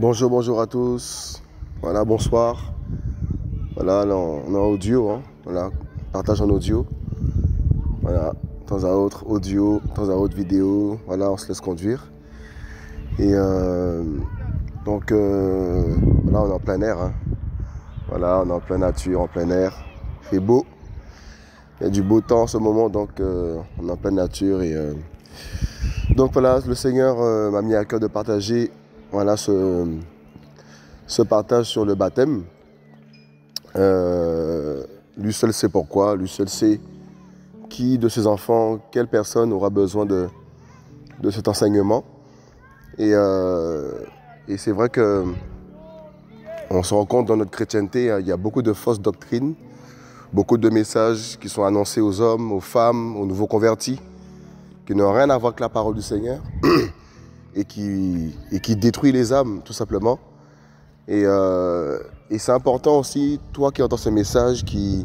Bonjour, bonjour à tous. Voilà, bonsoir. Voilà, là, on est en audio, hein. Voilà, partage en audio. Voilà, de temps à autre audio, de temps à autre vidéo. Voilà, on se laisse conduire. Et voilà, on est en plein air, hein. Voilà, on est en pleine nature, en plein air. Il fait beau. Il y a du beau temps en ce moment, donc on est en pleine nature. Et donc voilà, le Seigneur m'a mis à cœur de partager. Voilà ce partage sur le baptême. Lui seul sait pourquoi, lui seul sait qui de ses enfants, quelle personne aura besoin de cet enseignement. Et c'est vrai que on se rend compte dans notre chrétienté, il y a beaucoup de fausses doctrines, beaucoup de messages qui sont annoncés aux hommes, aux femmes, aux nouveaux convertis, qui n'ont rien à voir avec la parole du Seigneur. Et qui détruit les âmes, tout simplement. Et c'est important aussi, toi qui entends ce message, qui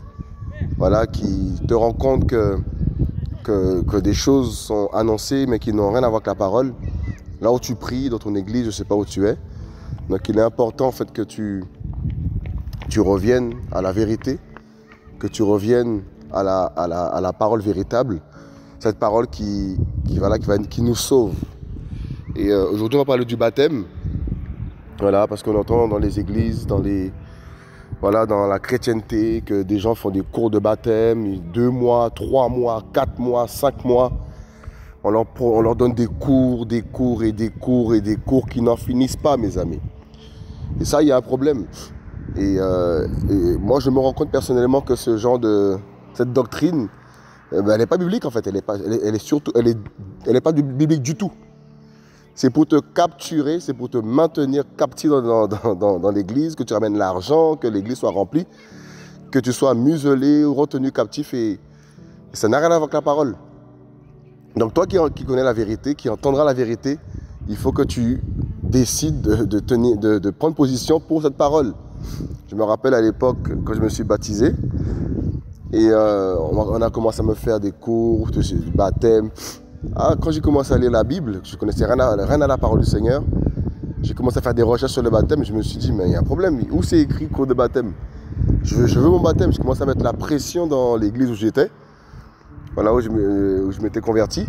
te rends compte que des choses sont annoncées, mais qui n'ont rien à voir avec la parole. Là où tu pries, dans ton église, je ne sais pas où tu es. Donc il est important en fait que tu reviennes à la vérité, que tu reviennes à la parole véritable, cette parole qui nous sauve. Et aujourd'hui, on va parler du baptême, voilà, parce qu'on entend dans les églises, dans la chrétienté, que des gens font des cours de baptême, 2 mois, 3 mois, 4 mois, 5 mois. On leur donne des cours qui n'en finissent pas, mes amis. Et ça, il y a un problème. Et moi, je me rends compte personnellement que cette doctrine, elle n'est pas biblique en fait, elle est surtout pas biblique du tout. C'est pour te capturer, c'est pour te maintenir captif dans l'église, que tu ramènes l'argent, que l'église soit remplie, que tu sois muselé ou retenu captif. Et ça n'a rien à voir avec la parole. Donc toi qui connais la vérité, qui entendras la vérité, il faut que tu décides de prendre position pour cette parole. Je me rappelle à l'époque, quand je me suis baptisé, et on a commencé à me faire des cours, du baptême. Ah, quand j'ai commencé à lire la Bible, je ne connaissais rien à la parole du Seigneur, j'ai commencé à faire des recherches sur le baptême, et je me suis dit, mais il y a un problème, où c'est écrit cours de baptême? Je veux mon baptême. J'ai commencé à mettre la pression dans l'église où j'étais, voilà, où je m'étais converti,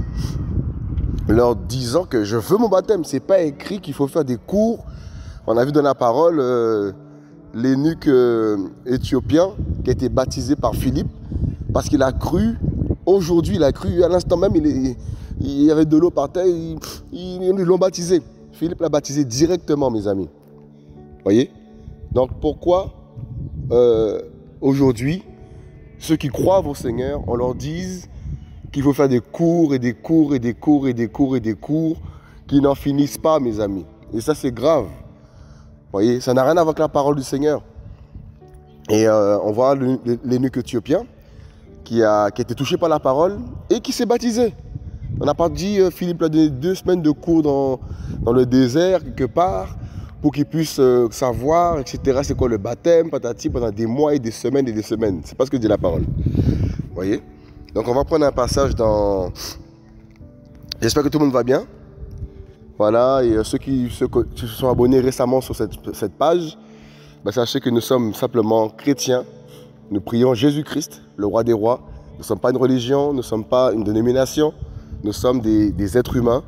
leur disant que je veux mon baptême, c'est pas écrit qu'il faut faire des cours. On a vu dans la parole l'énuque éthiopien qui a été baptisé par Philippe, parce qu'il a cru, aujourd'hui il a cru, à l'instant même il y avait de l'eau par terre, ils l'ont baptisé. Philippe l'a baptisé directement, mes amis. Voyez? Donc pourquoi aujourd'hui, ceux qui croient au Seigneur, on leur dit qu'il faut faire des cours qui n'en finissent pas, mes amis. Et ça, c'est grave. Voyez? Ça n'a rien à voir avec la parole du Seigneur. Et on voit l'énuque éthiopien qui a été touché par la parole et qui s'est baptisé. On n'a pas dit, Philippe a donné 2 semaines de cours dans le désert, quelque part, pour qu'il puisse savoir, etc., c'est quoi le baptême, patati, pendant des mois et des semaines et des semaines. C'est pas ce que dit la parole. Vous voyez? Donc on va prendre un passage dans... J'espère que tout le monde va bien. Voilà, et ceux qui se sont abonnés récemment sur cette page, ben sachez que nous sommes simplement chrétiens. Nous prions Jésus-Christ, le roi des rois. Nous ne sommes pas une religion, nous ne sommes pas une dénomination. Nous sommes des êtres humains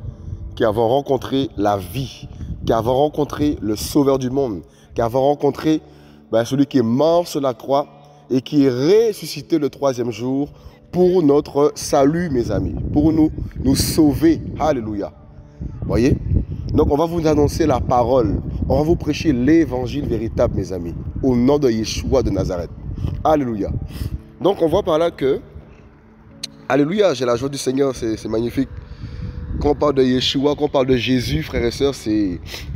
qui avons rencontré la vie, qui avons rencontré le Sauveur du monde, qui avons rencontré celui qui est mort sur la croix et qui est ressuscité le 3e jour pour notre salut, mes amis, pour nous sauver. Alléluia. Voyez? Donc on va vous annoncer la parole, on va vous prêcher l'évangile véritable, mes amis, au nom de Yeshua de Nazareth. Alléluia. Donc on voit par là que, alléluia, j'ai la joie du Seigneur, c'est magnifique. Quand on parle de Yeshua, quand on parle de Jésus, frères et sœurs,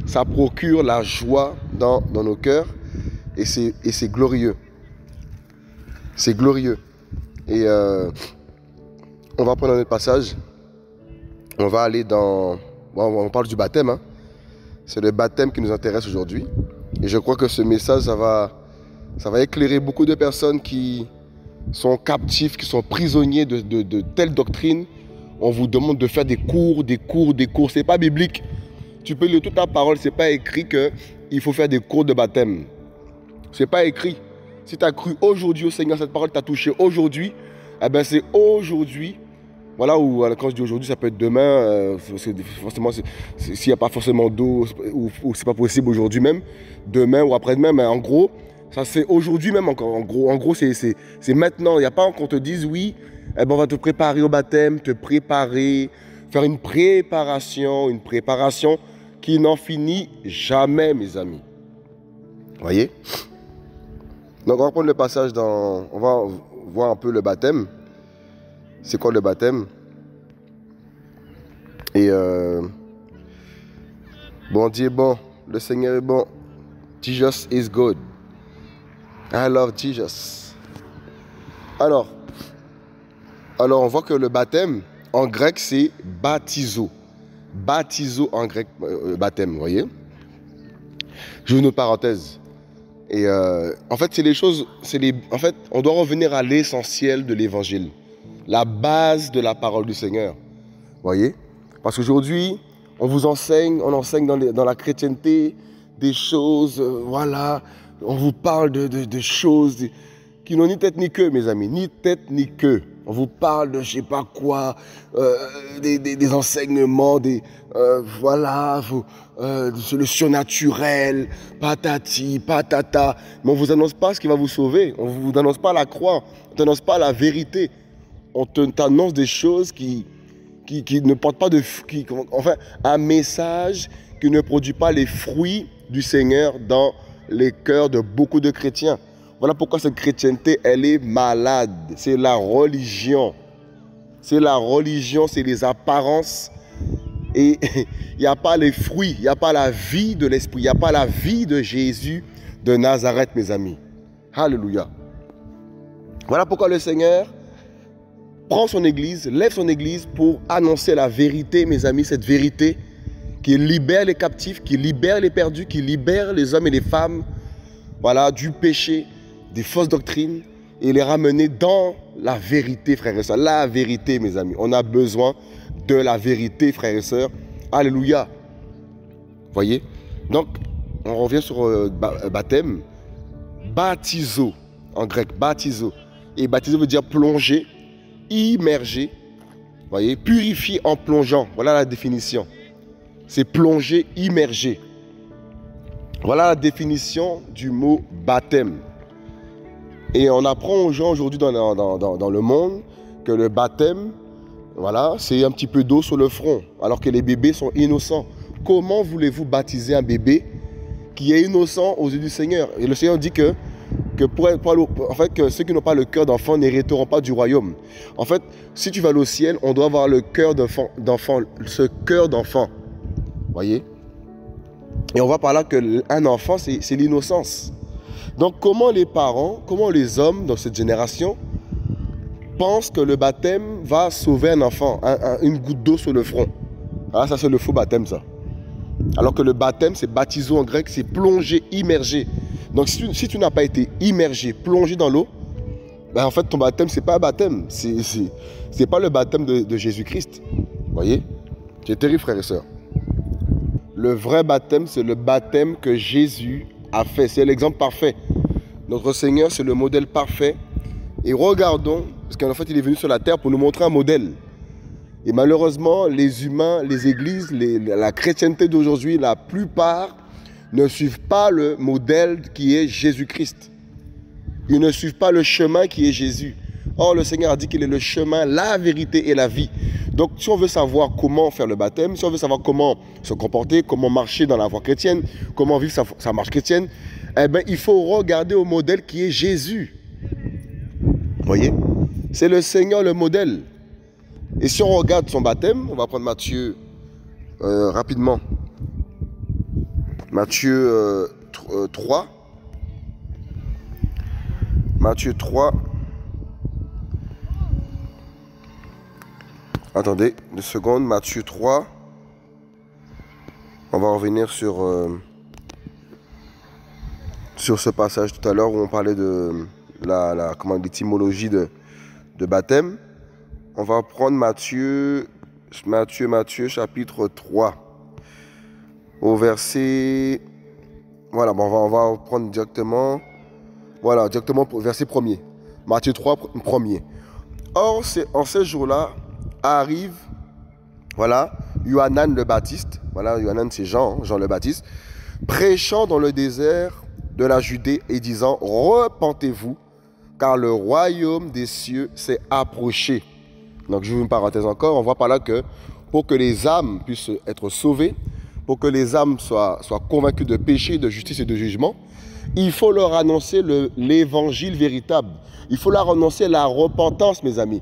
ça procure la joie dans nos cœurs. Et c'est glorieux. C'est glorieux. Et on va prendre un autre passage. On va aller dans... Bon, on parle du baptême. Hein. C'est le baptême qui nous intéresse aujourd'hui. Et je crois que ce message, ça va éclairer beaucoup de personnes qui... sont captifs, qui sont prisonniers de telles doctrines. On vous demande de faire des cours, des cours, des cours. Ce n'est pas biblique. Tu peux lire toute ta parole. Ce n'est pas écrit qu'il faut faire des cours de baptême. Ce n'est pas écrit. Si tu as cru aujourd'hui au Seigneur, cette parole t'a touché aujourd'hui, eh ben c'est aujourd'hui. Voilà, où, quand je dis aujourd'hui, ça peut être demain. Forcément, s'il n'y a pas forcément d'eau, ou c'est pas possible aujourd'hui même, demain ou après-demain, mais en gros, ça c'est aujourd'hui même encore. En gros, c'est maintenant. Il n'y a pas qu'on te dise oui, eh ben, on va te préparer au baptême, te préparer, faire une préparation qui n'en finit jamais, mes amis. Voyez? Donc, on va prendre le passage dans. On va voir un peu le baptême. C'est quoi le baptême? Et bon Dieu est bon, le Seigneur est bon. Jesus is good. I love Jesus. Alors on voit que le baptême en grec c'est baptizo. Baptizo en grec, baptême, vous voyez? J'ouvre une parenthèse. Et en fait, c'est les choses. En fait, on doit revenir à l'essentiel de l'évangile. La base de la parole du Seigneur. Voyez? Parce qu'aujourd'hui, on vous enseigne, on enseigne dans la chrétienté des choses, voilà, on vous parle de choses qui n'ont ni tête ni queue, mes amis, ni tête ni queue. On vous parle de je ne sais pas quoi, des enseignements, voilà, le surnaturel, patati, patata. Mais on ne vous annonce pas ce qui va vous sauver, on ne vous annonce pas la croix, on ne t'annonce pas la vérité. On t'annonce des choses qui ne portent pas de fruits. Enfin, un message qui ne produit pas les fruits du Seigneur dans les cœurs de beaucoup de chrétiens. Voilà pourquoi cette chrétienté, elle est malade. C'est la religion. C'est la religion, c'est les apparences. Et il n'y a pas les fruits, il n'y a pas la vie de l'Esprit, il n'y a pas la vie de Jésus de Nazareth, mes amis. Alléluia. Voilà pourquoi le Seigneur prend son église, lève son église pour annoncer la vérité, mes amis, cette vérité qui libère les captifs, qui libère les perdus, qui libère les hommes et les femmes, voilà, du péché, des fausses doctrines, et les ramener dans la vérité, frères et sœurs. La vérité, mes amis. On a besoin de la vérité, frères et sœurs. Alléluia. Voyez? Donc, on revient sur baptême. Baptizo, en grec, baptizo. Et baptizo veut dire plonger, immerger, voyez, purifier en plongeant. Voilà la définition. C'est plonger, immerger. Voilà la définition du mot baptême. Et on apprend aux gens aujourd'hui dans le monde que le baptême, voilà, c'est un petit peu d'eau sur le front, alors que les bébés sont innocents. Comment voulez-vous baptiser un bébé qui est innocent aux yeux du Seigneur? Et le Seigneur dit que ceux qui n'ont pas le cœur d'enfant n'hériteront pas du royaume. En fait, si tu vas au ciel, on doit avoir le cœur d'enfant, ce cœur d'enfant. Voyez? Et on voit par là qu'un enfant, c'est l'innocence. Donc, comment les parents, comment les hommes dans cette génération pensent que le baptême va sauver un enfant, une goutte d'eau sur le front? Ah, ça, c'est le faux baptême, ça. Alors que le baptême, c'est baptizo en grec, c'est plonger, immerger. Donc si tu n'as pas été immergé, plongé dans l'eau, ben en fait ton baptême, ce n'est pas un baptême. Ce n'est pas le baptême de Jésus-Christ. Vous voyez? C'est terrible, frères et sœurs. Le vrai baptême, c'est le baptême que Jésus a fait. C'est l'exemple parfait. Notre Seigneur, c'est le modèle parfait. Et regardons, parce qu'en fait, il est venu sur la terre pour nous montrer un modèle. Et malheureusement, les humains, les églises, la chrétienté d'aujourd'hui, la plupart ne suivent pas le modèle qui est Jésus-Christ. Ils ne suivent pas le chemin qui est Jésus. Or, le Seigneur a dit qu'il est le chemin, la vérité et la vie. Donc, si on veut savoir comment faire le baptême, si on veut savoir comment se comporter, comment marcher dans la voie chrétienne, comment vivre sa marche chrétienne, eh bien, il faut regarder au modèle qui est Jésus. Vous voyez? C'est le Seigneur, le modèle. Et si on regarde son baptême, on va prendre Matthieu rapidement. Matthieu 3. Matthieu 3. Attendez une seconde. Matthieu 3. On va revenir sur ce passage tout à l'heure où on parlait de l'étymologie de baptême. On va prendre Matthieu chapitre 3. au verset... Voilà, bon, on va prendre directement... Voilà, directement au verset 1er. Matthieu 3, 1er. Or, en ces jours-là, arrive... Voilà, Yohanan le Baptiste. Voilà, Yohanan, c'est Jean, Jean le Baptiste. Prêchant dans le désert de la Judée et disant, repentez-vous, car le royaume des cieux s'est approché. Donc, j'ouvre une parenthèse encore. On voit par là que pour que les âmes puissent être sauvées, pour que les âmes soient convaincues de péché, de justice et de jugement, il faut leur annoncer l'évangile véritable. Il faut leur annoncer la repentance, mes amis.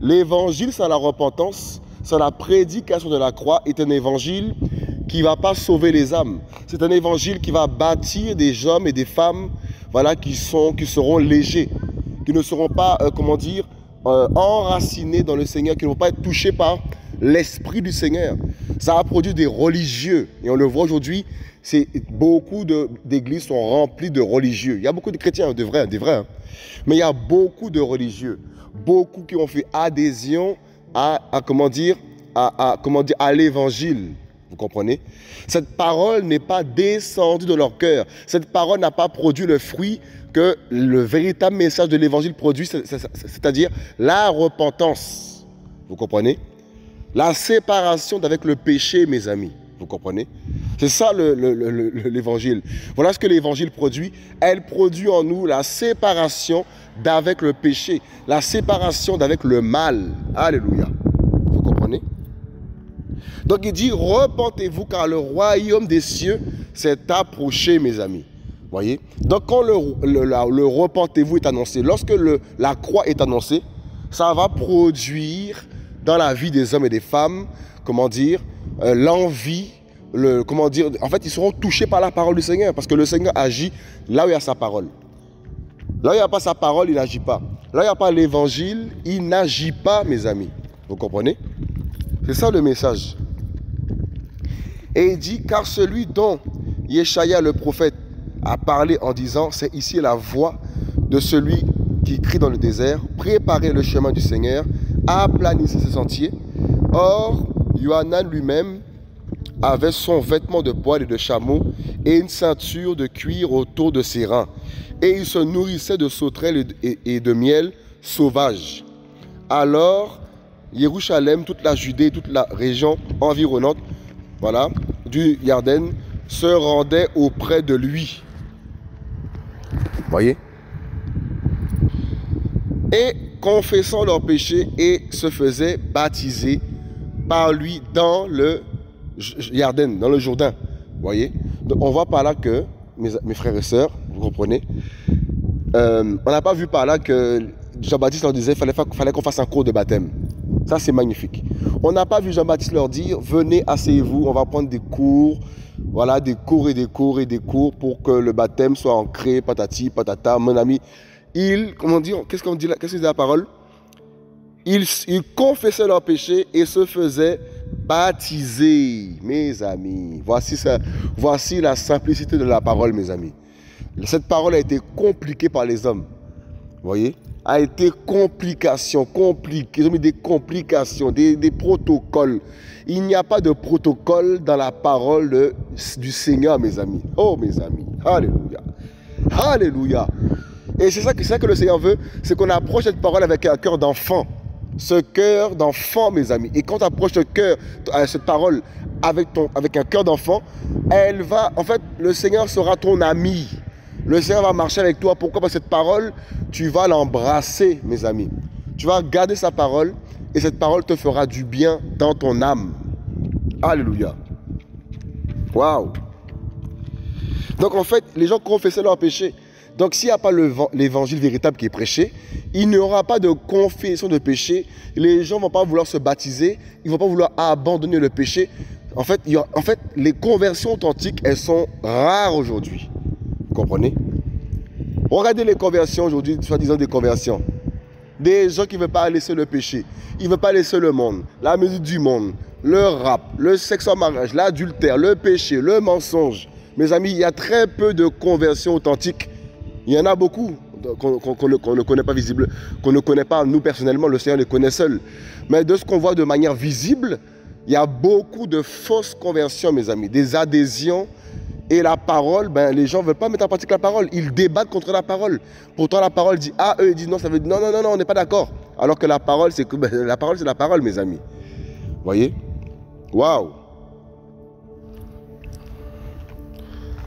L'évangile sans la repentance, sans la prédication de la croix, est un évangile qui ne va pas sauver les âmes. C'est un évangile qui va bâtir des hommes et des femmes, voilà, qui seront légers, qui ne seront pas, comment dire, enracinés dans le Seigneur, qui ne vont pas être touchés par l'Esprit du Seigneur. Ça a produit des religieux. Et on le voit aujourd'hui, beaucoup d'églises sont remplies de religieux. Il y a beaucoup de chrétiens, de vrais hein. Mais il y a beaucoup de religieux. Beaucoup qui ont fait adhésion à l'évangile. Vous comprenez? Cette parole n'est pas descendue de leur cœur. Cette parole n'a pas produit le fruit que le véritable message de l'évangile produit, c'est-à-dire la repentance. Vous comprenez? La séparation d'avec le péché, mes amis. Vous comprenez? C'est ça l'évangile. Voilà ce que l'évangile produit. Elle produit en nous la séparation d'avec le péché, la séparation d'avec le mal. Alléluia. Vous comprenez? Donc il dit, repentez-vous car le royaume des cieux s'est approché, mes amis. Voyez? Donc quand le repentez-vous est annoncé, lorsque la croix est annoncée, ça va produire dans la vie des hommes et des femmes, comment dire, l'envie, comment dire, en fait, ils seront touchés par la parole du Seigneur, parce que le Seigneur agit là où il y a sa parole. Là où il n'y a pas sa parole, il n'agit pas. Là où il n'y a pas l'évangile, il n'agit pas, mes amis. Vous comprenez? C'est ça le message. Et il dit, car celui dont Yeshaya le prophète a parlé en disant, c'est ici la voix de celui qui crie dans le désert, préparez le chemin du Seigneur, aplanissez ses sentiers. Or, Yohanan lui-même avait son vêtement de poil et de chameau et une ceinture de cuir autour de ses reins. Et il se nourrissait de sauterelles et de miel sauvage. Alors, Yerushalem, toute la Judée, toute la région environnante, voilà, du Yarden, se rendait auprès de lui. Voyez? Et confessant leurs péchés et se faisaient baptiser par lui dans le Yarden, dans le Jourdain. Vous voyez? Donc on voit par là que, mes frères et sœurs, vous comprenez, on n'a pas vu par là que Jean-Baptiste leur disait fallait qu'on fasse un cours de baptême. Ça, c'est magnifique. On n'a pas vu Jean-Baptiste leur dire, venez, asseyez-vous, on va prendre des cours, voilà, des cours et des cours et des cours pour que le baptême soit ancré, patati, patata, mon ami. Ils, comment dire, qu'est-ce qu'on dit là, qu'est-ce que dit la parole? Ils confessaient leurs péchés et se faisaient baptiser, mes amis. Voici la simplicité de la parole, mes amis. Cette parole a été compliquée par les hommes. Vous voyez? A été compliquée. Ils ont mis des complications, des protocoles. Il n'y a pas de protocole dans la parole du Seigneur, mes amis. Oh, mes amis. Alléluia. Alléluia. Et c'est ça que le Seigneur veut, c'est qu'on approche cette parole avec un cœur d'enfant. Ce cœur d'enfant, mes amis. Et quand tu approches cette parole avec un cœur d'enfant, elle va, en fait, le Seigneur sera ton ami. Le Seigneur va marcher avec toi. Pourquoi? Parce que cette parole, tu vas l'embrasser, mes amis. Tu vas garder sa parole et cette parole te fera du bien dans ton âme. Alléluia. Waouh. Donc, en fait, les gens confessaient leurs péchés. Donc, s'il n'y a pas l'évangile véritable qui est prêché, il n'y aura pas de confession de péché. Les gens ne vont pas vouloir se baptiser. Ils ne vont pas vouloir abandonner le péché. En fait, les conversions authentiques, elles sont rares aujourd'hui. Vous comprenez? Regardez les conversions aujourd'hui, soi-disant des conversions. Des gens qui ne veulent pas laisser le péché. Ils ne veulent pas laisser le monde, la musique du monde, le rap, le sexe en mariage, l'adultère, le péché, le mensonge. Mes amis, il y a très peu de conversions authentiques. Il y en a beaucoup qu'on ne connaît pas, nous personnellement, le Seigneur les connaît seul. Mais de ce qu'on voit de manière visible, Il y a beaucoup de fausses conversions, mes amis, des adhésions. Et la parole, ben, les gens ne veulent pas mettre en pratique la parole. Ils débattent contre la parole. Pourtant, la parole dit A, eux, ils disent non, ça veut dire non, non, non, non, on n'est pas d'accord. Alors que la parole, c'est ben, la parole, mes amis. Vous voyez? Waouh!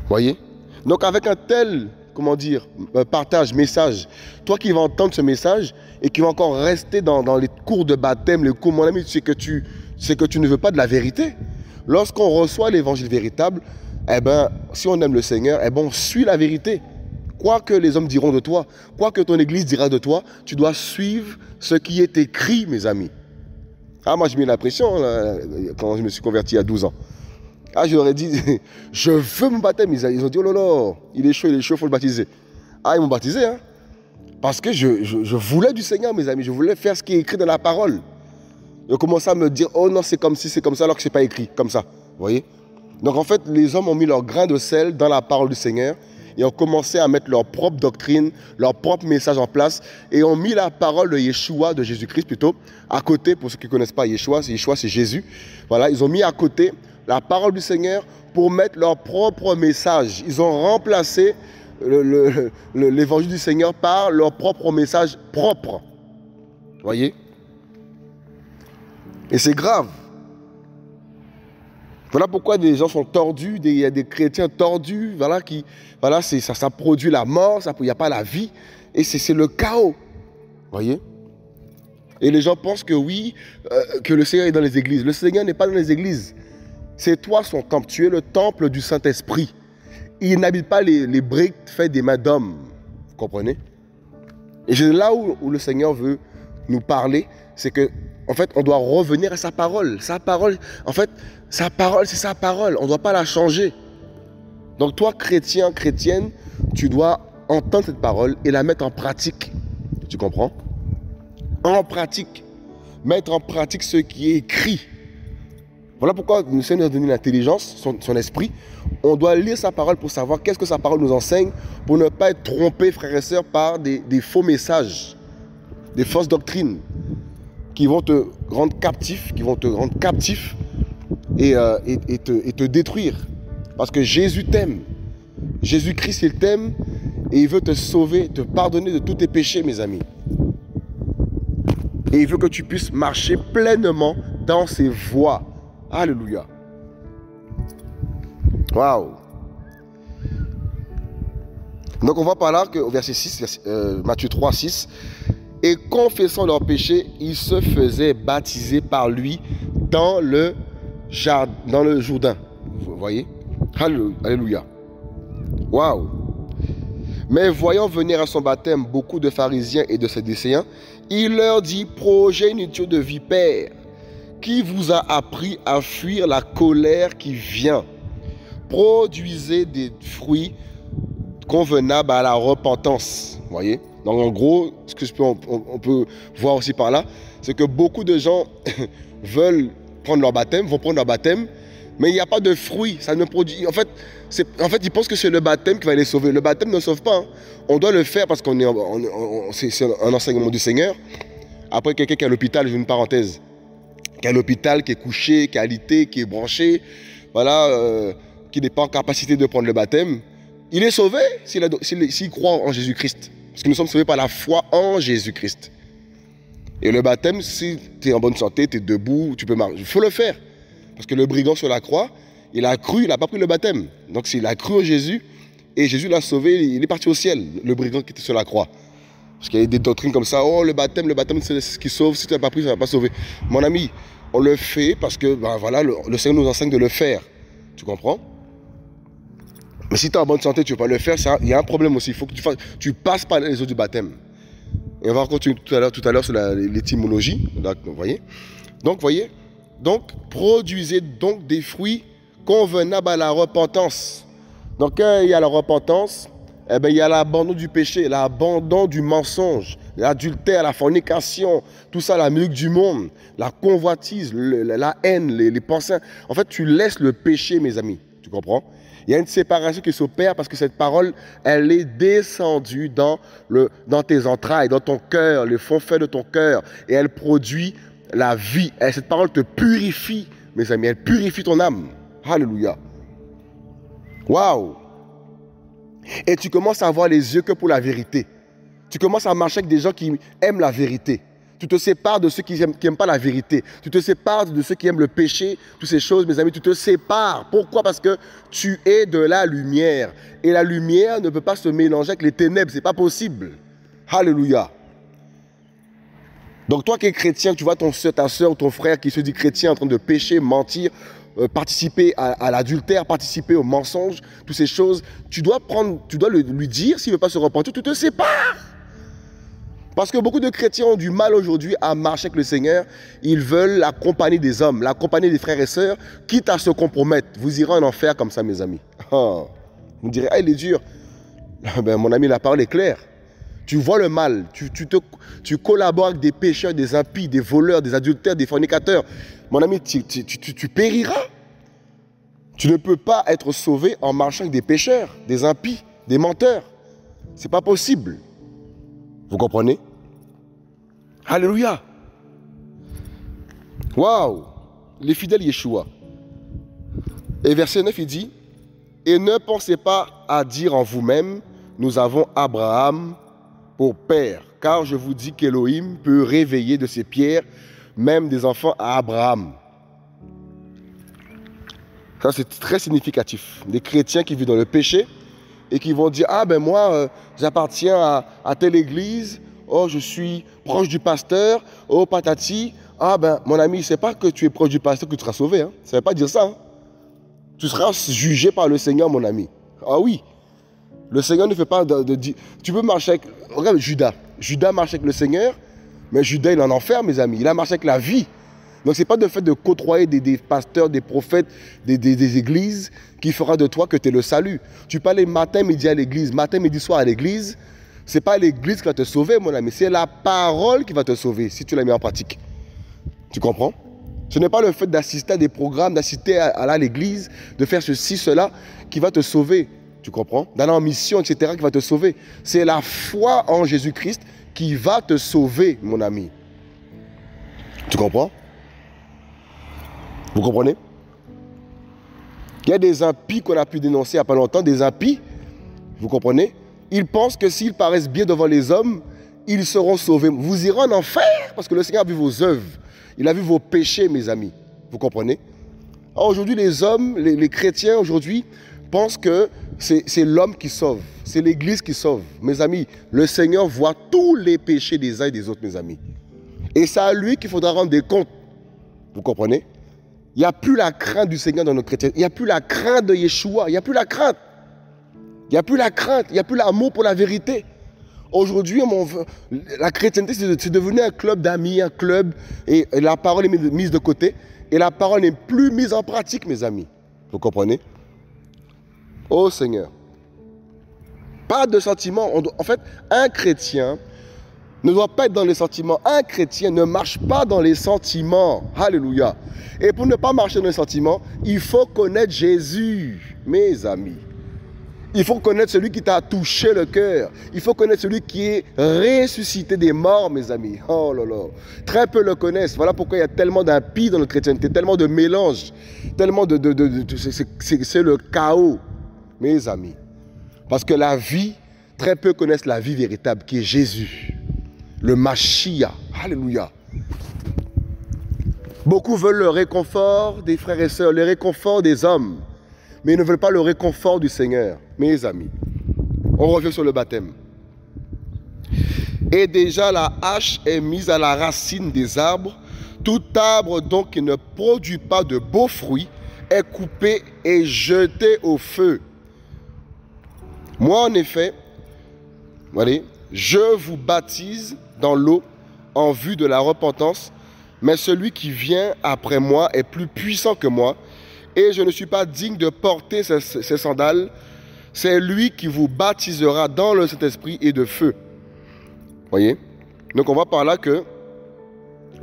Voyez? Donc, avec un tel, comment dire, partage, message, toi qui vas entendre ce message et qui vas encore rester dans les cours de baptême, les cours, mon ami, tu sais que tu ne veux pas de la vérité. Lorsqu'on reçoit l'évangile véritable, eh bien, si on aime le Seigneur, eh ben, on suit la vérité. Quoi que les hommes diront de toi, quoi que ton église dira de toi, tu dois suivre ce qui est écrit, mes amis. Ah, moi, j'ai mis la pression là, quand je me suis converti à 12 ans. Ah, je leur ai dit, je veux me baptême. Ils ont dit, oh là là, il est chaud, il faut le baptiser. Ah, ils m'ont baptisé, hein. Parce que je voulais du Seigneur, mes amis. Je voulais faire ce qui est écrit dans la parole. Ils ont commencé à me dire, oh non, c'est comme si, c'est comme ça, alors que ce n'est pas écrit comme ça. Vous voyez? Donc en fait, les hommes ont mis leur grain de sel dans la parole du Seigneur et ont commencé à mettre leur propre doctrine, leur propre message en place et ont mis la parole de Yeshua, de Jésus-Christ plutôt, à côté. Pour ceux qui ne connaissent pas Yeshua c'est Jésus. Voilà, ils ont mis à côté la parole du Seigneur pour mettre leur propre message. Ils ont remplacé l'évangile du Seigneur par leur propre message propre. Vous voyez? Et c'est grave. Voilà pourquoi des gens sont tordus, il y a des chrétiens tordus, voilà, qui, voilà, ça produit la mort, il n'y a pas la vie, et c'est le chaos, voyez. Et les gens pensent que oui, que le Seigneur est dans les églises. Le Seigneur n'est pas dans les églises. C'est toi son temple, tu es le temple du Saint-Esprit. Il n'habite pas les briques faites des mains d'hommes, vous comprenez. Et c'est là où le Seigneur veut nous parler, c'est que, en fait, on doit revenir à sa parole. Sa parole, en fait, sa parole, c'est sa parole. On ne doit pas la changer. Donc toi, chrétien, chrétienne, tu dois entendre cette parole et la mettre en pratique. Tu comprends? En pratique. Mettre en pratique ce qui est écrit. Voilà pourquoi le Seigneur nous a donné l'intelligence, son esprit. On doit lire sa parole pour savoir qu'est-ce que sa parole nous enseigne, pour ne pas être trompé, frères et sœurs, par des faux messages, des fausses doctrines, qui vont te rendre captif, et te détruire. Parce que Jésus t'aime. Jésus-Christ, il t'aime et il veut te sauver, te pardonner de tous tes péchés, mes amis. Et il veut que tu puisses marcher pleinement dans ses voies. Alléluia. Waouh. Donc on voit par là qu'au verset 6, Matthieu 3, 6, et confessant leurs péchés, ils se faisaient baptiser par lui dans le Jardin, dans le Jourdain. Vous voyez? Alléluia. Waouh! Mais voyant venir à son baptême beaucoup de pharisiens et de sadducéens, il leur dit, progéniture de vipères, qui vous a appris à fuir la colère qui vient? Produisez des fruits convenables à la repentance. Vous voyez? Donc en gros, ce que on peut voir aussi par là, c'est que beaucoup de gens veulent prendre leur baptême, vont prendre leur baptême, mais il n'y a pas de fruits, ça ne produit. En fait, ils pensent que c'est le baptême qui va les sauver. Le baptême ne sauve pas. Hein. On doit le faire parce qu'on est, c'est un enseignement du Seigneur. Après, quelqu'un qui est à l'hôpital, j'ai une parenthèse, qui est à l'hôpital, qui est couché, qui est alité, qui est branché, voilà, qui n'est pas en capacité de prendre le baptême, il est sauvé s'il croit en Jésus-Christ. Parce que nous sommes sauvés par la foi en Jésus-Christ. Et le baptême, si tu es en bonne santé, tu es debout, tu peux marcher. Il faut le faire. Parce que le brigand sur la croix, il a cru, il n'a pas pris le baptême. Donc s'il a cru en Jésus, et Jésus l'a sauvé, il est parti au ciel, le brigand qui était sur la croix. Parce qu'il y a des doctrines comme ça, oh le baptême c'est ce qui sauve, si tu n'as pas pris, ça ne va pas sauver. Mon ami, on le fait parce que ben, voilà, le Seigneur nous enseigne de le faire. Tu comprends? Mais si tu es en bonne santé, tu ne peux pas le faire, il y a un problème aussi. Il faut que tu passes par les eaux du baptême. Et on va continuer tout à l'heure sur l'étymologie. Vous voyez. Donc, produisez donc des fruits convenables à la repentance. Donc, quand il y a la repentance, eh bien, il y a l'abandon du péché, l'abandon du mensonge, l'adultère, la fornication, tout ça, la musique du monde, la convoitise, la haine, les pensées. En fait, tu laisses le péché, mes amis. Tu comprends? Il y a une séparation qui s'opère parce que cette parole, elle est descendue dans tes entrailles, dans ton cœur, les fonds faits de ton cœur. Et elle produit la vie. Et cette parole te purifie mes amis, elle purifie ton âme. Alléluia. Waouh. Et tu commences à avoir les yeux que pour la vérité. Tu commences à marcher avec des gens qui aiment la vérité. Tu te sépares de ceux qui n'aiment pas la vérité. Tu te sépares de ceux qui aiment le péché, toutes ces choses, mes amis. Tu te sépares. Pourquoi? Parce que tu es de la lumière. Et la lumière ne peut pas se mélanger avec les ténèbres. Ce n'est pas possible. Alléluia. Donc toi qui es chrétien, tu vois ton soeur, ta soeur ou ton frère qui se dit chrétien en train de pécher, mentir, participer à l'adultère, participer au mensonge, toutes ces choses, tu dois, lui dire, s'il ne veut pas se repentir, tu te sépares. Parce que beaucoup de chrétiens ont du mal aujourd'hui à marcher avec le Seigneur. Ils veulent la compagnie des hommes, la compagnie des frères et sœurs, quitte à se compromettre. Vous irez en enfer comme ça, mes amis. Oh. Vous me direz, ah, il est dur. Ben, mon ami, la parole est claire. Tu vois le mal, tu collabores avec des pécheurs, des impies, des voleurs, des adultères, des fornicateurs. Mon ami, tu périras. Tu ne peux pas être sauvé en marchant avec des pécheurs, des impies, des menteurs. Ce n'est pas possible. Vous comprenez? Alléluia. Waouh. Les fidèles Yeshua. Et verset 9, il dit, « Et ne pensez pas à dire en vous-même, nous avons Abraham au Père, car je vous dis qu'Elohim peut réveiller de ses pierres même des enfants à Abraham. » Ça, c'est très significatif. Des chrétiens qui vivent dans le péché et qui vont dire, ah ben moi, j'appartiens à telle église, oh je suis proche du pasteur, oh patati, ah ben mon ami, c'est pas que tu es proche du pasteur que tu seras sauvé, hein. Ça veut pas dire ça. Hein. Tu seras jugé par le Seigneur, mon ami. Ah oui. Le Seigneur ne fait pas de tu peux marcher avec... Regarde Judas. Judas marche avec le Seigneur, mais Judas, il est en enfer, mes amis. Il a marché avec la vie. Donc, ce n'est pas le fait de côtoyer des pasteurs, des prophètes, des églises qui fera de toi que tu es le salut. Tu peux aller matin, midi à l'église, matin, midi, soir à l'église. Ce n'est pas l'église qui va te sauver, mon ami. C'est la parole qui va te sauver, si tu la mets en pratique. Tu comprends? Ce n'est pas le fait d'assister à des programmes, d'assister à l'église, de faire ceci, cela, qui va te sauver. Tu comprends? D'aller en mission, etc., qui va te sauver. C'est la foi en Jésus-Christ qui va te sauver, mon ami. Tu comprends? Vous comprenez? Il y a des impies qu'on a pu dénoncer il n'y a pas longtemps, des impies, vous comprenez? Ils pensent que s'ils paraissent bien devant les hommes, ils seront sauvés. Vous irez en enfer parce que le Seigneur a vu vos œuvres. Il a vu vos péchés, mes amis. Vous comprenez? Aujourd'hui, les hommes, les chrétiens, aujourd'hui, pensent que c'est l'homme qui sauve, c'est l'église qui sauve. Mes amis, le Seigneur voit tous les péchés des uns et des autres, mes amis. Et c'est à lui qu'il faudra rendre des comptes. Vous comprenez? Il n'y a plus la crainte du Seigneur dans nos chrétiens. Il n'y a plus la crainte de Yeshua. Il n'y a plus la crainte. Il n'y a plus la crainte. Il n'y a plus l'amour pour la vérité. Aujourd'hui, la chrétienté, c'est devenu un club d'amis, un club, et la parole est mise de côté. Et la parole n'est plus mise en pratique, mes amis. Vous comprenez? Oh Seigneur, pas de sentiments. En fait, un chrétien ne doit pas être dans les sentiments. Un chrétien ne marche pas dans les sentiments. Alléluia. Et pour ne pas marcher dans les sentiments, il faut connaître Jésus, mes amis. Il faut connaître celui qui t'a touché le cœur. Il faut connaître celui qui est ressuscité des morts, mes amis. Oh là là. Très peu le connaissent. Voilà pourquoi il y a tellement d'impies dans notre chrétienté, tellement de mélanges, tellement c'est le chaos. Mes amis, parce que la vie, très peu connaissent la vie véritable qui est Jésus, le Mashiach. Alléluia. Beaucoup veulent le réconfort des frères et sœurs, le réconfort des hommes, mais ils ne veulent pas le réconfort du Seigneur. Mes amis, on revient sur le baptême. Et déjà la hache est mise à la racine des arbres. Tout arbre donc qui ne produit pas de beaux fruits est coupé et jeté au feu. Moi, en effet, allez, je vous baptise dans l'eau en vue de la repentance, mais celui qui vient après moi est plus puissant que moi, et je ne suis pas digne de porter ses sandales. C'est lui qui vous baptisera dans le Saint-Esprit et de feu. Voyez? Donc, on voit par là que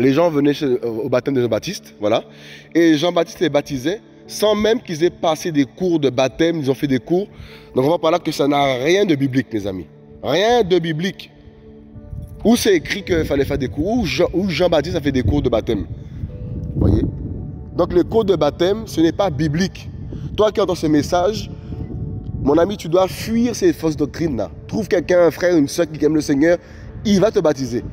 les gens venaient au baptême de Jean-Baptiste, voilà, et Jean-Baptiste les baptisait, sans même qu'ils aient passé des cours de baptême, ils ont fait des cours. Donc on voit par là que ça n'a rien de biblique, mes amis. Rien de biblique. Où c'est écrit qu'il fallait faire des cours, où Jean-Baptiste a fait des cours de baptême. Vous voyez? Donc le code de baptême, ce n'est pas biblique. Toi qui entends ce message, mon ami, tu dois fuir ces fausses doctrines-là. Trouve quelqu'un, un frère, une soeur qui aime le Seigneur, il va te baptiser.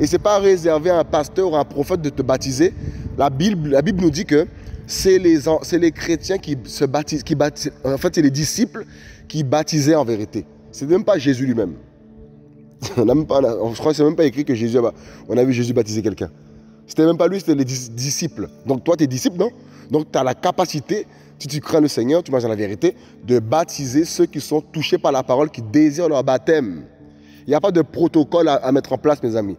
Et ce n'est pas réservé à un pasteur ou à un prophète de te baptiser. La Bible nous dit que c'est les chrétiens qui se baptisent, en fait c'est les disciples qui baptisaient en vérité. Ce n'est même pas Jésus lui-même. Je crois que ce n'est même pas écrit que Jésus, on a vu Jésus baptiser quelqu'un. C'était même pas lui, c'était les disciples. Donc toi, tu es disciple, non? Donc tu as la capacité, si tu crains le Seigneur, tu marches dans la vérité, de baptiser ceux qui sont touchés par la parole, qui désirent leur baptême. Il n'y a pas de protocole à mettre en place, mes amis.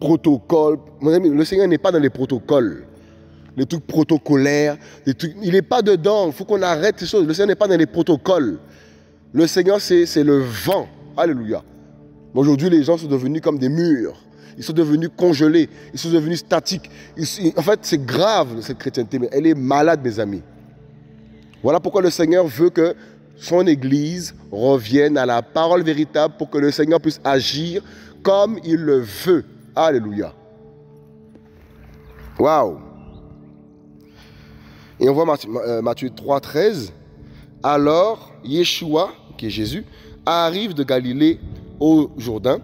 Protocole, mes amis, le Seigneur n'est pas dans les protocoles. Les trucs protocolaires, les trucs, il n'est pas dedans. Il faut qu'on arrête ces choses. Le Seigneur n'est pas dans les protocoles. Le Seigneur, c'est le vent. Alléluia. Aujourd'hui, les gens sont devenus comme des murs. Ils sont devenus congelés, ils sont devenus statiques. En fait, c'est grave, cette chrétienté, mais elle est malade, mes amis. Voilà pourquoi le Seigneur veut que son Église revienne à la parole véritable pour que le Seigneur puisse agir comme il le veut. Alléluia. Waouh. Et on voit Matthieu 3, 13. Alors, Yeshua, qui est Jésus, arrive de Galilée au Jourdain,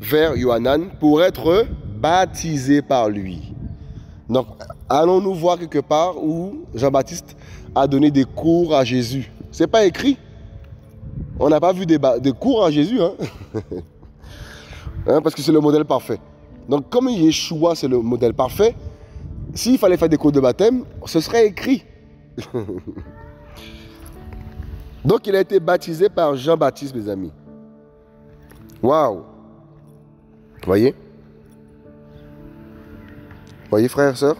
vers Yohanan, pour être baptisé par lui. Donc, allons-nous voir quelque part où Jean-Baptiste a donné des cours à Jésus? Ce n'est pas écrit. On n'a pas vu des cours à Jésus, hein? Hein, parce que c'est le modèle parfait. Donc, comme Yeshua, c'est le modèle parfait, s'il fallait faire des cours de baptême, ce serait écrit. Donc, il a été baptisé par Jean-Baptiste, mes amis. Waouh! Voyez? Voyez, frères et sœurs?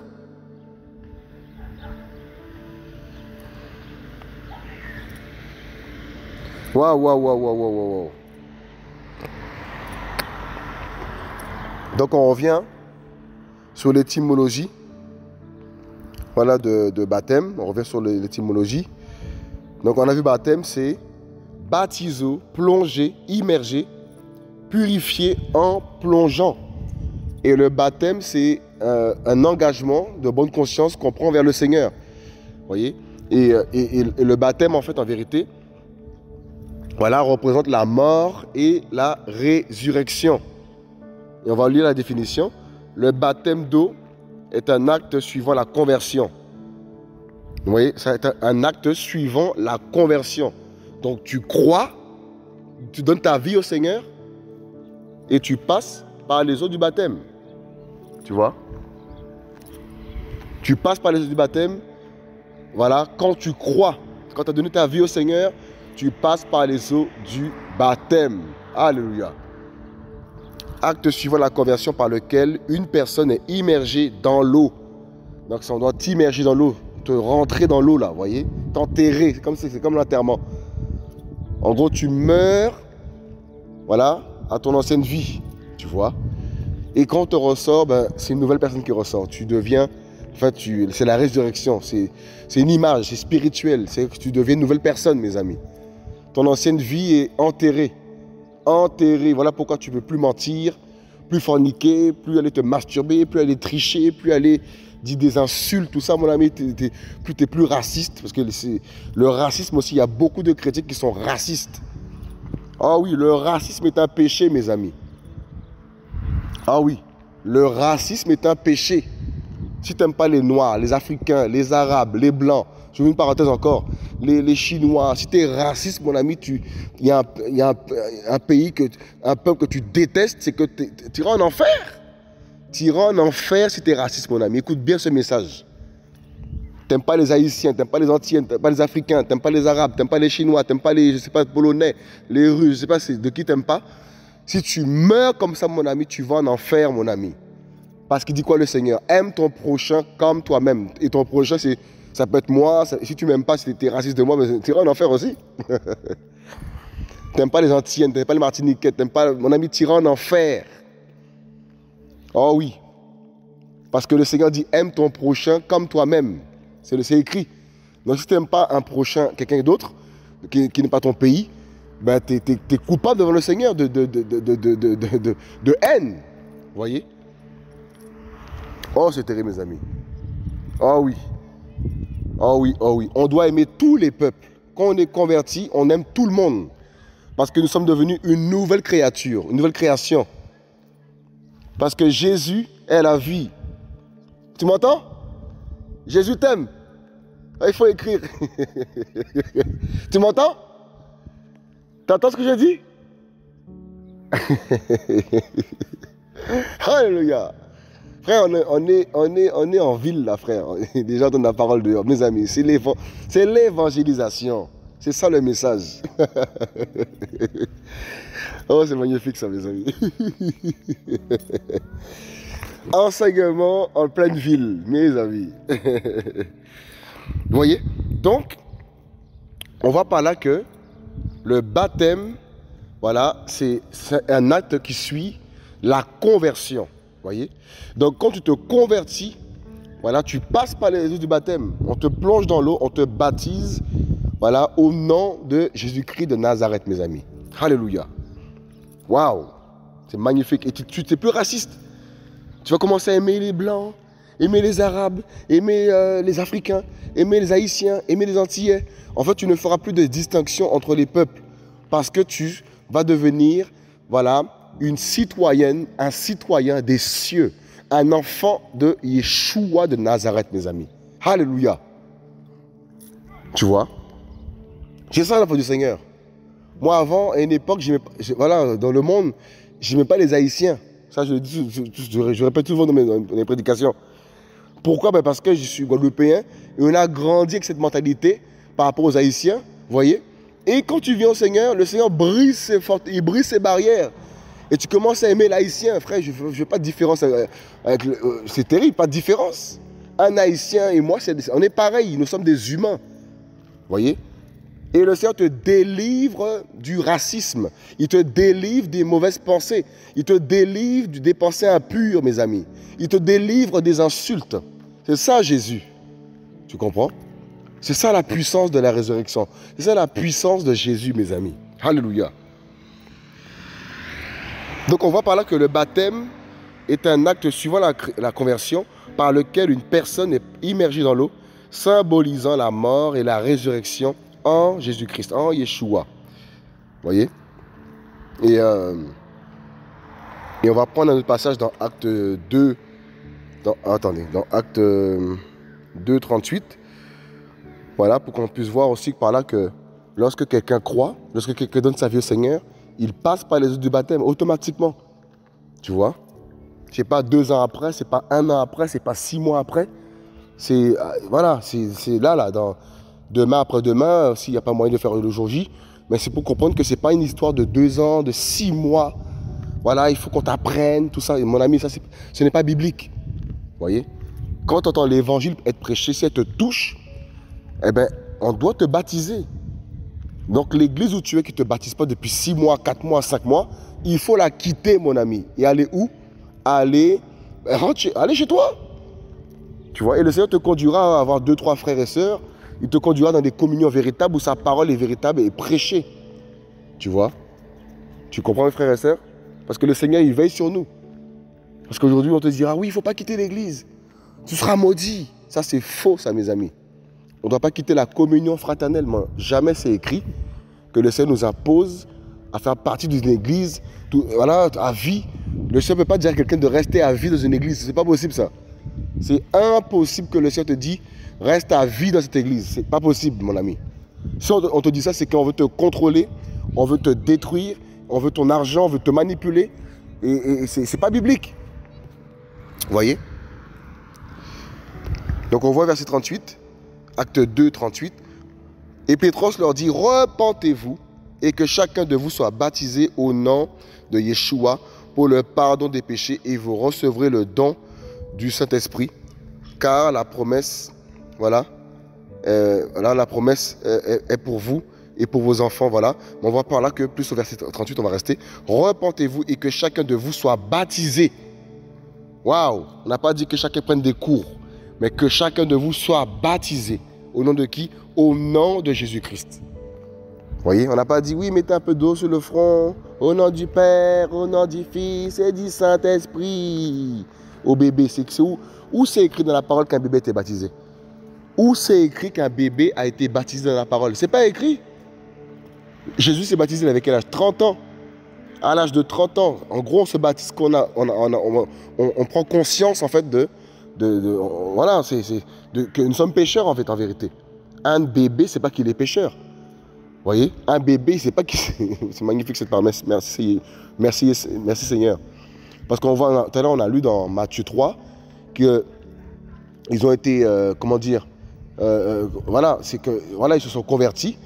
Waouh, waouh, waouh, waouh, waouh, waouh. Donc, on revient sur l'étymologie. Voilà, de baptême. On revient sur l'étymologie. Donc, on a vu baptême, c'est baptizo, plonger, immerger, purifier en plongeant. Et le baptême, c'est un engagement de bonne conscience qu'on prend vers le Seigneur. Voyez, et le baptême, en fait, en vérité, voilà, représente la mort et la résurrection. Et on va lire la définition. Le baptême d'eau est un acte suivant la conversion. Vous voyez, c'est un acte suivant la conversion. Donc tu crois, tu donnes ta vie au Seigneur, et tu passes par les eaux du baptême. Tu vois? Tu passes par les eaux du baptême. Voilà, quand tu crois, quand tu as donné ta vie au Seigneur, tu passes par les eaux du baptême. Alléluia. Acte suivant la conversion par lequel une personne est immergée dans l'eau. Donc on doit t'immerger dans l'eau, te rentrer dans l'eau là, vous voyez? T'enterrer, c'est comme l'enterrement. En gros, tu meurs, voilà, à ton ancienne vie, tu vois. Et quand on te ressort, ben, c'est une nouvelle personne qui ressort. Tu deviens, enfin, c'est la résurrection, c'est une image, c'est spirituel, c'est que tu deviens une nouvelle personne, mes amis. Ton ancienne vie est enterrée, enterrée. Voilà pourquoi tu ne peux plus mentir, plus forniquer, plus aller te masturber, plus aller tricher, plus aller dire des insultes, tout ça, mon ami. Tu n'es plus raciste, parce que le racisme aussi, il y a beaucoup de chrétiens qui sont racistes. Ah oui, le racisme est un péché, mes amis. Ah oui, le racisme est un péché. Si tu n'aimes pas les Noirs, les Africains, les Arabes, les Blancs, je veux une parenthèse encore, les Chinois, si tu es raciste, mon ami, il y a un pays, un peuple que tu détestes, c'est que tu iras en enfer. Tu iras en enfer si tu es raciste, mon ami. Écoute bien ce message. Tu n'aimes pas les Haïtiens, tu n'aimes pas les Antillais, tu n'aimes pas les Africains, tu n'aimes pas les Arabes, tu n'aimes pas les Chinois, tu n'aimes pas les, je sais pas, Polonais, les Russes, je ne sais pas de qui tu n'aimes pas. Si tu meurs comme ça, mon ami, tu vas en enfer, mon ami. Parce qu'il dit quoi, le Seigneur? Aime ton prochain comme toi-même. Et ton prochain, ça peut être moi. Si tu ne m'aimes pas, si tu es raciste de moi, tu iras en enfer aussi. Tu n'aimes pas les Antillais, tu n'aimes pas les Martiniquais, tu n'aimes pas... Mon ami, tu iras en enfer. Oh oui. Parce que le Seigneur dit, aime ton prochain comme toi-même. C'est écrit. Donc si tu n'aimes pas un prochain, quelqu'un d'autre, qui n'est pas ton pays, ben, tu es coupable devant le Seigneur de haine. Vous voyez? Oh, c'est terrible, mes amis. Oh oui. Oh oui, oh oui. On doit aimer tous les peuples. Quand on est converti, on aime tout le monde. Parce que nous sommes devenus une nouvelle créature, une nouvelle création. Parce que Jésus est la vie. Tu m'entends? Jésus t'aime. Il faut écrire. Tu m'entends? T'entends ce que je dis? Alléluia. Frère, on est en ville là, frère. Des gens donnent la parole dehors. Mes amis, c'est l'évangélisation. C'est ça le message. Oh, c'est magnifique ça, mes amis. Enseignement en pleine ville, mes amis. Vous voyez? Donc, on voit par là que le baptême, voilà, c'est un acte qui suit la conversion. Vous voyez? Donc, quand tu te convertis, voilà, tu passes par les réseaux du baptême. On te plonge dans l'eau, on te baptise, voilà, au nom de Jésus-Christ de Nazareth, mes amis. Alléluia. Waouh! C'est magnifique. Et tu n'es plus raciste. Tu vas commencer à aimer les Blancs, aimer les Arabes, aimer les Africains, aimer les Haïtiens, aimer les Antillais. En fait, tu ne feras plus de distinction entre les peuples parce que tu vas devenir, voilà, une citoyenne, un citoyen des cieux, un enfant de Yeshua de Nazareth, mes amis. Alléluia. Tu vois? C'est ça la foi du Seigneur. Moi, avant, à une époque, voilà, dans le monde, je n'aimais pas les Haïtiens. Ça, je répète souvent dans mes prédications. Pourquoi? Ben parce que je suis Guadeloupéen et on a grandi avec cette mentalité par rapport aux Haïtiens, vous voyez. Et quand tu viens au Seigneur, le Seigneur brise ses forces, il brise ses barrières. Et tu commences à aimer l'Haïtien, frère. Je ne fais pas de différence. C'est terrible, pas de différence. Un Haïtien et moi, on est pareil. Nous sommes des humains, vous voyez. Et le Seigneur te délivre du racisme. Il te délivre des mauvaises pensées. Il te délivre des pensées impures, mes amis. Il te délivre des insultes. C'est ça, Jésus. Tu comprends? C'est ça la puissance de la résurrection. C'est ça la puissance de Jésus, mes amis. Alléluia. Donc, on voit par là que le baptême est un acte suivant la conversion par lequel une personne est immergée dans l'eau, symbolisant la mort et la résurrection en Jésus-Christ, en Yeshua. Vous voyez? Et on va prendre un autre passage dans Acte 2. Dans Acte 2, 38. Voilà, pour qu'on puisse voir aussi par là que lorsque quelqu'un croit, lorsque quelqu'un donne sa vie au Seigneur, il passe par les eaux du baptême automatiquement. Tu vois? C'est pas 2 ans après, c'est pas 1 an après, c'est pas 6 mois après. C'est, voilà, c'est là, dans... Demain après demain, s'il n'y a pas moyen de faire le jour J, mais c'est pour comprendre que ce n'est pas une histoire de 2 ans, de 6 mois. Voilà, il faut qu'on t'apprenne, tout ça. Et mon ami, ça, ce n'est pas biblique. Vous voyez? Quand tu entends l'évangile être prêché, si elle te touche, eh bien, on doit te baptiser. Donc, l'église où tu es qui ne te baptise pas depuis 6 mois, 4 mois, 5 mois, il faut la quitter, mon ami. Et aller où? Aller chez toi. Tu vois? Et le Seigneur te conduira à avoir 2, 3 frères et sœurs. Il te conduira dans des communions véritables où sa parole est véritable et prêchée. Tu vois? Tu comprends, mes frères et sœurs? Parce que le Seigneur, il veille sur nous. Parce qu'aujourd'hui, on te dira, oui, il ne faut pas quitter l'église. Tu seras maudit. Ça, c'est faux, ça, mes amis. On ne doit pas quitter la communion fraternelle. Jamais c'est écrit que le Seigneur nous impose à faire partie d'une église, voilà, à vie. Le Seigneur ne peut pas dire à quelqu'un de rester à vie dans une église. Ce n'est pas possible, ça. C'est impossible que le Seigneur te dise, reste à vie dans cette église. C'est pas possible, mon ami. Si on te dit ça, c'est qu'on veut te contrôler, on veut te détruire, on veut ton argent, on veut te manipuler. Et c'est pas biblique. Vous voyez? Donc on voit verset 38, Acte 2, 38. Et Pétros leur dit, repentez-vous et que chacun de vous soit baptisé au nom de Yeshua pour le pardon des péchés et vous recevrez le don du Saint-Esprit. Car la promesse... Voilà, là, la promesse est pour vous et pour vos enfants, voilà. On voit par là que, plus au verset 38, on va rester. Repentez-vous et que chacun de vous soit baptisé. Waouh! On n'a pas dit que chacun prenne des cours, mais que chacun de vous soit baptisé. Au nom de qui? Au nom de Jésus-Christ. Vous voyez, on n'a pas dit, oui, mettez un peu d'eau sur le front. Au nom du Père, au nom du Fils et du Saint-Esprit. Au bébé, c'est où? Où c'est écrit dans la parole qu'un bébé était baptisé? Où c'est écrit qu'un bébé a été baptisé dans la parole? C'est pas écrit. Jésus s'est baptisé, il avait quel âge? 30 ans. À l'âge de 30 ans, en gros, on se baptise qu'on a, on prend conscience en fait voilà, que nous sommes pécheurs en fait, en vérité. Un bébé, c'est pas qu'il est pécheur. Vous voyez, un bébé, c'est pas qu'il... C'est magnifique cette parole. Merci Seigneur. Parce qu'on voit, tout à l'heure, on a lu dans Matthieu 3 que ils ont été, comment dire, voilà, c'est que voilà, ils se sont convertis.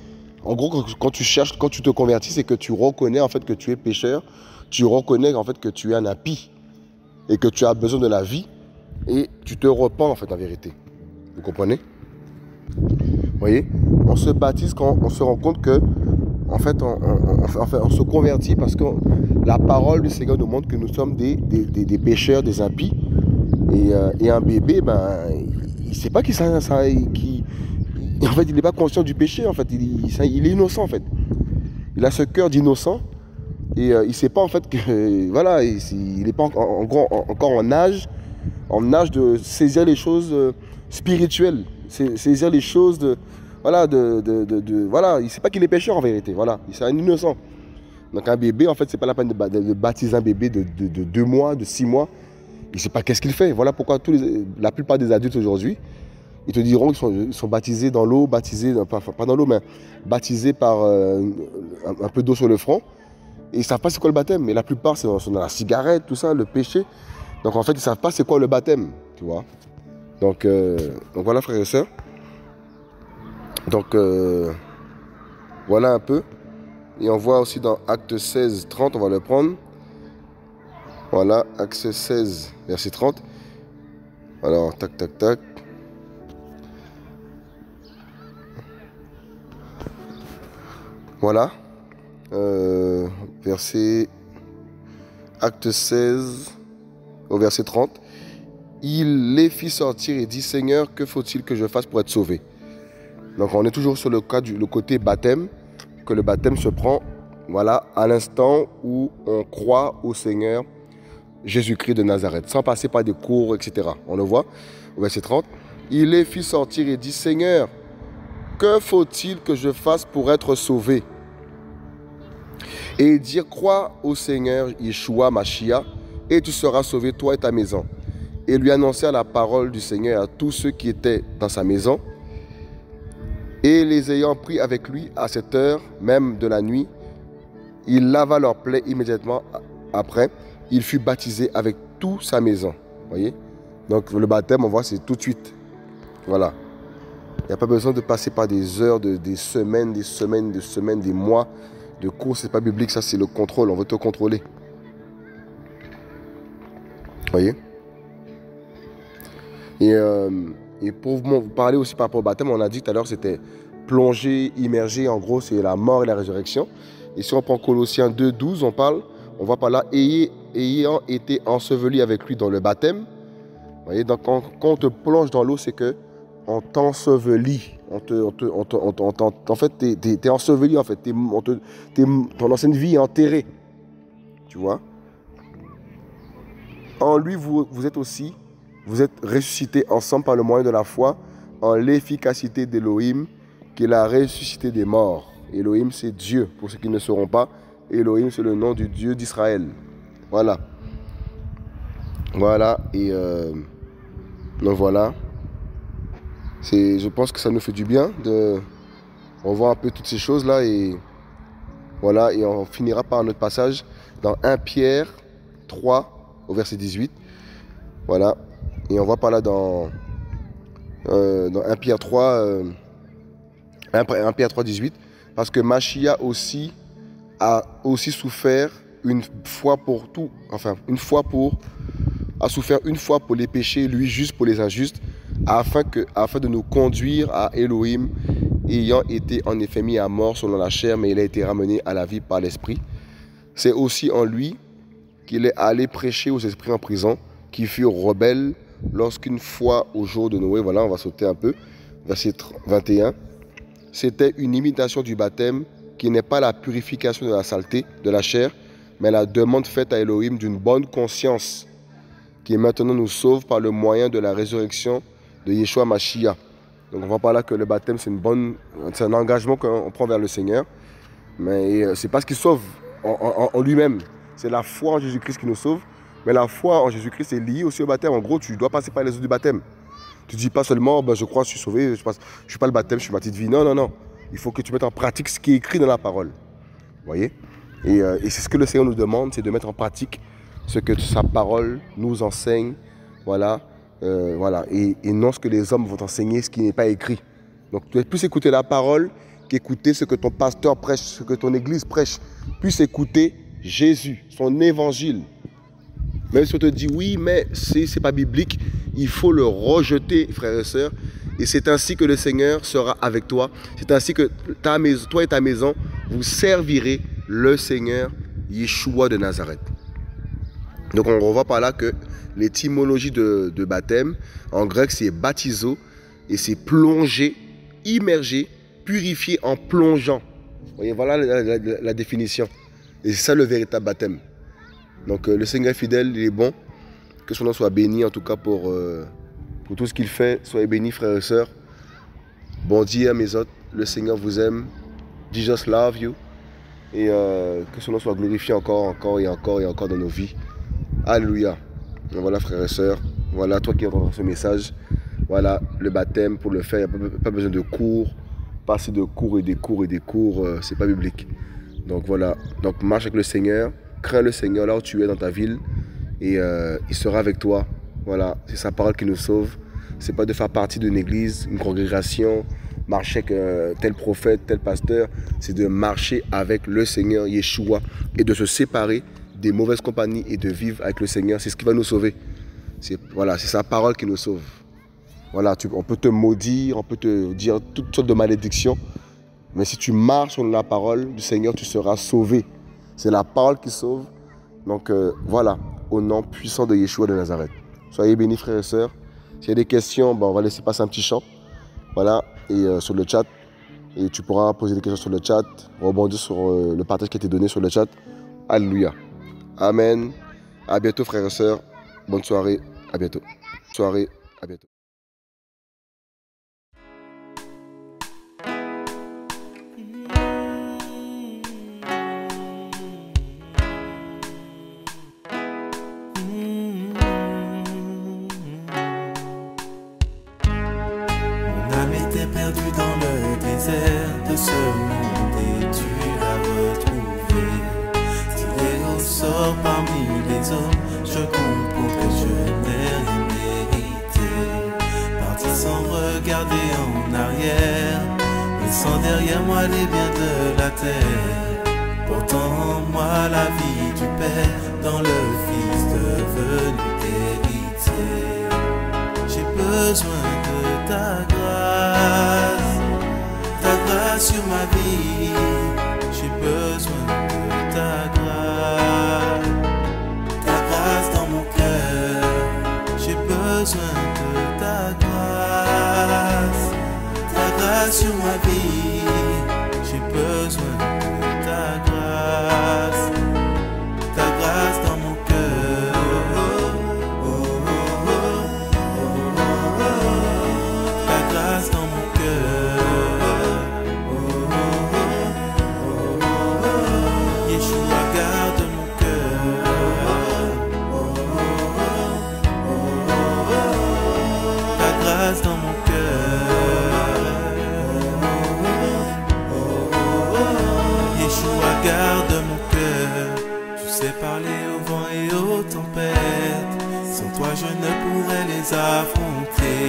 En gros, quand tu cherches, quand tu te convertis, c'est que tu reconnais en fait que tu es pécheur, tu reconnais en fait que tu es un impie et que tu as besoin de la vie et tu te repens en fait en vérité. Vous comprenez? Vous voyez? On se baptise quand on se rend compte que, en fait, on se convertit parce que la parole du Seigneur nous montre que nous sommes des pécheurs, des impies et un bébé, ben, il ne sait pas qui ça, en fait, il n'est pas conscient du péché, en fait. Il est innocent, en fait. Il a ce cœur d'innocent. Et il ne sait pas, en fait, que... Voilà, il n'est pas encore en âge de saisir les choses spirituelles. Saisir les choses de... Voilà, voilà. Il ne sait pas qu'il est pécheur, en vérité. Voilà, c'est un innocent. Donc, un bébé, en fait, ce n'est pas la peine de baptiser un bébé de 2 mois, de 6 mois. Il ne sait pas qu'est-ce qu'il fait. Voilà pourquoi la plupart des adultes aujourd'hui, ils te diront qu'ils sont baptisés dans l'eau, pas dans l'eau, mais baptisés par un peu d'eau sur le front. Et ils ne savent pas c'est quoi le baptême. Mais la plupart, c'est dans la cigarette, tout ça, le péché. Donc en fait, ils ne savent pas c'est quoi le baptême, tu vois. Donc voilà, frères et sœurs. Donc voilà un peu. Et on voit aussi dans Acte 16, 30, on va le prendre. Voilà, Acte 16, verset 30. Alors, tac, tac, tac. Voilà, verset Acte 16 au verset 30. Il les fit sortir et dit, Seigneur, que faut-il que je fasse pour être sauvé? Donc on est toujours sur le côté baptême, que le baptême se prend, voilà, à l'instant où on croit au Seigneur Jésus-Christ de Nazareth, sans passer par des cours, etc. On le voit au verset 30. Il les fit sortir et dit, Seigneur, que faut-il que je fasse pour être sauvé? Et dire, crois au Seigneur Yeshua Mashiach, et tu seras sauvé, toi et ta maison. Et lui annonça la parole du Seigneur à tous ceux qui étaient dans sa maison. Et les ayant pris avec lui à cette heure même de la nuit, il lava leurs plaies immédiatement après. Il fut baptisé avec toute sa maison. Voyez? Donc le baptême, on voit, c'est tout de suite. Voilà. Il n'y a pas besoin de passer par des heures, des semaines, des mois de cours. Ce n'est pas biblique, ça c'est le contrôle. On veut te contrôler. Vous voyez? Et pour vous parler aussi par rapport au baptême, on a dit tout à l'heure c'était plongé, immergé. En gros, c'est la mort et la résurrection. Et si on prend Colossiens 2, 12, on voit par là, ayant été enseveli avec lui dans le baptême. Vous voyez? Donc quand on te plonge dans l'eau, c'est que on t'ensevelit, en fait, t'es enseveli, en fait, ton ancienne vie est enterrée, tu vois. En lui, vous êtes ressuscités ensemble par le moyen de la foi, en l'efficacité d'Elohim, qu'il a ressuscité des morts. Elohim, c'est Dieu, pour ceux qui ne sauront pas, Elohim, c'est le nom du Dieu d'Israël. Voilà. Voilà, et donc voilà. Je pense que ça nous fait du bien de revoir un peu toutes ces choses-là. Et voilà, et on finira par notre passage dans 1 Pierre 3, au verset 18. Voilà, et on voit par là dans 1 Pierre 3, 1 Pierre 3, 18. Parce que Mashiach aussi souffert une fois pour tout. Enfin, a souffert une fois pour les péchés, lui juste pour les injustes. Afin de nous conduire à Elohim, ayant été en effet mis à mort selon la chair, mais il a été ramené à la vie par l'Esprit. C'est aussi en lui qu'il est allé prêcher aux esprits en prison, qui furent rebelles lorsqu'une fois au jour de Noé, voilà, on va sauter un peu, verset 21, c'était une imitation du baptême qui n'est pas la purification de la saleté de la chair, mais la demande faite à Elohim d'une bonne conscience qui maintenant nous sauve par le moyen de la résurrection de Yeshua Mashiach. Donc on voit par là que le baptême, c'est un engagement qu'on prend vers le Seigneur. Mais c'est pas ce qui sauve en lui-même. C'est la foi en Jésus-Christ qui nous sauve. Mais la foi en Jésus-Christ est liée aussi au baptême. En gros, tu dois passer par les eaux du baptême. Tu ne dis pas seulement, ben, je crois, je suis sauvé, je ne suis pas le baptême, je suis ma petite vie. Non, non, non. Il faut que tu mettes en pratique ce qui est écrit dans la parole. Vous voyez? Et c'est ce que le Seigneur nous demande, c'est de mettre en pratique ce que sa parole nous enseigne. Voilà. Et non ce que les hommes vont enseigner, ce qui n'est pas écrit. Donc tu dois plus écouter la parole qu'écouter ce que ton pasteur prêche, ce que ton église prêche. Plus écouter Jésus, son évangile. Même si on te dit oui, mais c'est pas biblique, il faut le rejeter, frères et sœurs. Et c'est ainsi que le Seigneur sera avec toi. C'est ainsi que toi et ta maison, vous servirez le Seigneur Yeshua de Nazareth. Donc on revoit par là que l'étymologie de baptême, en grec c'est baptizo, et c'est plonger, immerger, purifier en plongeant. Voyez, voilà la définition. Et c'est ça le véritable baptême. Donc le Seigneur fidèle, il est bon. Que son nom soit béni en tout cas pour tout ce qu'il fait. Soyez bénis frères et sœurs. Bon Dieu mes autres, le Seigneur vous aime. Jesus love you. Et que son nom soit glorifié encore et encore dans nos vies. Alléluia. Donc voilà frères et sœurs. Voilà toi qui entends ce message. Voilà le baptême pour le faire. Il n'y a pas besoin de cours. Passer de cours et des cours et des cours. C'est pas biblique. Donc voilà. Donc marche avec le Seigneur. Crains le Seigneur là où tu es dans ta ville et il sera avec toi. Voilà, c'est sa parole qui nous sauve. C'est pas de faire partie d'une église, une congrégation, marcher avec tel prophète, tel pasteur. C'est de marcher avec le Seigneur Yeshua et de se séparer des mauvaises compagnies et de vivre avec le Seigneur. C'est ce qui va nous sauver. Voilà, c'est sa parole qui nous sauve. Voilà, on peut te maudire, on peut te dire toutes sortes de malédictions. Mais si tu marches sur la parole du Seigneur, tu seras sauvé. C'est la parole qui sauve. Donc voilà, au nom puissant de Yeshua de Nazareth. Soyez bénis frères et sœurs. S'il y a des questions, ben, on va laisser passer un petit chant. Voilà, et sur le chat. Et tu pourras poser des questions sur le chat, rebondir sur le partage qui a été donné sur le chat. Alléluia. Amen. À bientôt frères et sœurs. Bonne soirée. À bientôt. Soirée. À bientôt. De ce monde et tu l'as retrouvé. Si les ressorts parmi les hommes, je compte pour que je n'ai rien mérité. Parti sans regarder en arrière, laissant derrière moi les biens de la terre. Pourtant moi la vie du Père dans le Fils devenu héritier. J'ai besoin de ta grâce, sur ma vie, j'ai besoin de ta grâce dans mon cœur, j'ai besoin de ta grâce sur ma vie, j'ai besoin de ta grâce dans mon cœur, oh, oh, oh, oh, oh, oh, oh, ta grâce dans mon cœur. Parler au vent et aux tempêtes, sans toi je ne pourrais les affronter.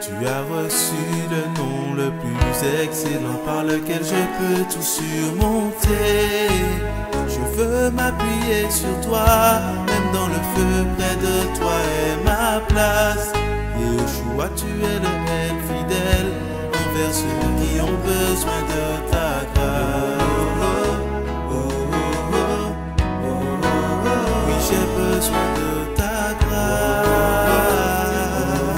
Tu as reçu le nom le plus excellent par lequel je peux tout surmonter. Je veux m'appuyer sur toi, même dans le feu près de toi est ma place. Et au choix tu es le Père fidèle envers ceux qui ont besoin de ta grâce. J'ai besoin de ta grâce,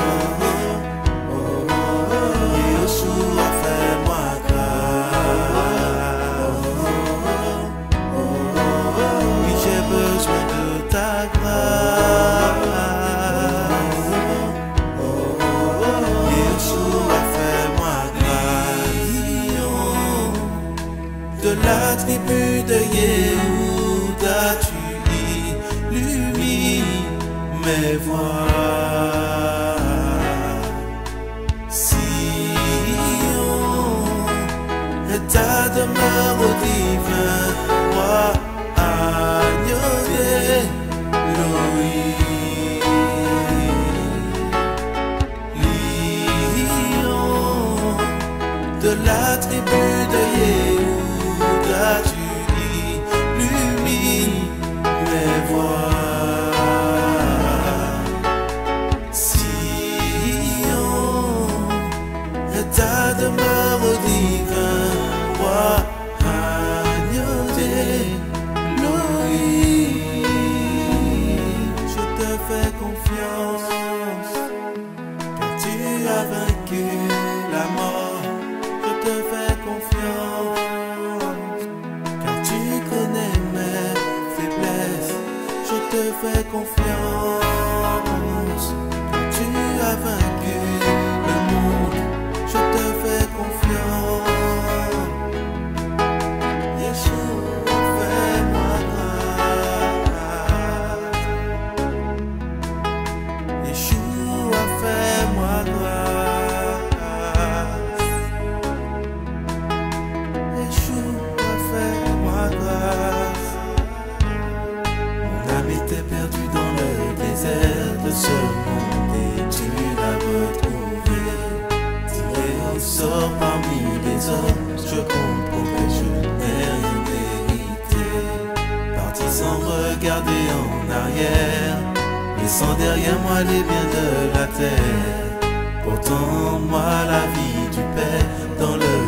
Yeshua fais-moi grâce. Oui j'ai besoin de ta grâce. de la tribu de Yehuda, tu illumines mes voies. Sion est ta demeure au divin roi, agneau d'Élohim. Lion de la tribu de Yehuda, tu illumines mes voies. Ta demeure au divin roi, agneau d'Élohim. Je te fais confiance, car tu as vaincu la mort. Je te fais confiance, car tu connais mes faiblesses. Je te fais confiance, car tu as vaincu le monde. Je te fais confiance, Yeshua, fais-moi grâce. Yeshua, fais-moi grâce. Yeshua, fais-moi grâce. Mon âme était perdue dans le désert de ce monde et tu l'as retrouvée. Sors parmi les hommes, je compte prouver, je n'ai rien mérité. Parti sans regarder en arrière, laissant derrière moi les biens de la terre. Pourtant moi la vie du Père dans le